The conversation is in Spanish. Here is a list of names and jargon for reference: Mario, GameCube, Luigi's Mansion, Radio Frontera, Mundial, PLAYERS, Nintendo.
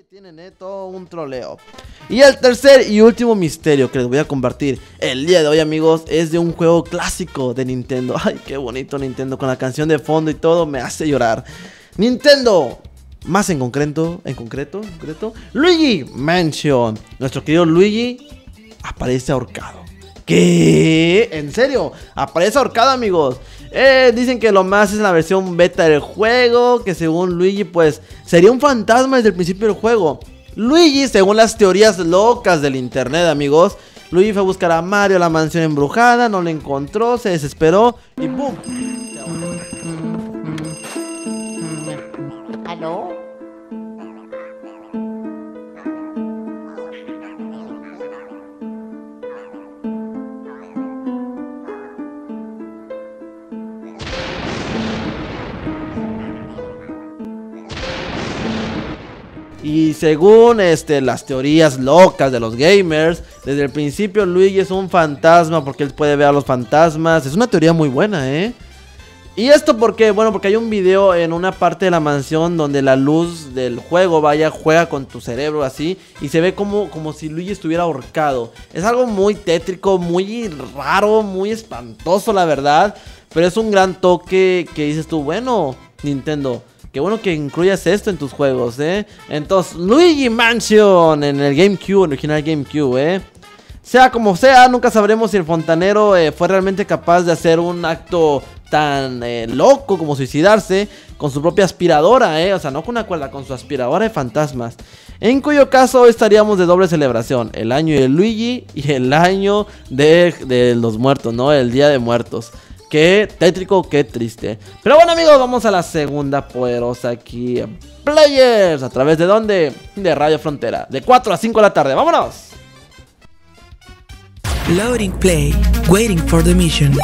calle tienen todo un troleo. Y el tercer y último misterio que les voy a compartir el día de hoy, amigos, es de un juego clásico de Nintendo. Ay, qué bonito Nintendo, con la canción de fondo y todo, me hace llorar. Nintendo, más en concreto, Luigi Mansion. Nuestro querido Luigi aparece ahorcado. ¿Qué? ¿En serio? Aparece ahorcado, amigos. Dicen que lo más es la versión beta del juego, que según Luigi pues sería un fantasma desde el principio del juego. Luigi, según las teorías locas del internet, amigos, Luigi fue a buscar a Mario a la mansión embrujada, no lo encontró, se desesperó y ¡pum! ¿Aló? Y según las teorías locas de los gamers, desde el principio Luigi es un fantasma porque él puede ver a los fantasmas. Es una teoría muy buena, ¿eh? ¿Y esto por qué? Bueno, porque hay un video en una parte de la mansión donde la luz del juego juega con tu cerebro así, y se ve como si Luigi estuviera ahorcado. Es algo muy tétrico, muy raro, muy espantoso, la verdad. Pero es un gran toque que dices tú, bueno, Nintendo, qué bueno que incluyas esto en tus juegos, ¿eh? Entonces, Luigi Mansion en el GameCube, en el original GameCube, ¿eh? Sea como sea, nunca sabremos si el fontanero fue realmente capaz de hacer un acto tan loco como suicidarse con su propia aspiradora, ¿eh? O sea, no con una cuerda, con su aspiradora de fantasmas. En cuyo caso, hoy estaríamos de doble celebración: el año de Luigi y el año de los muertos, ¿no? El Día de Muertos. Qué tétrico, qué triste. Pero bueno, amigos, vamos a la segunda poderosa aquí en Players. ¿A través de dónde? De Radio Frontera. De 4 a 5 de la tarde. ¡Vámonos! Loading play. Waiting for the mission.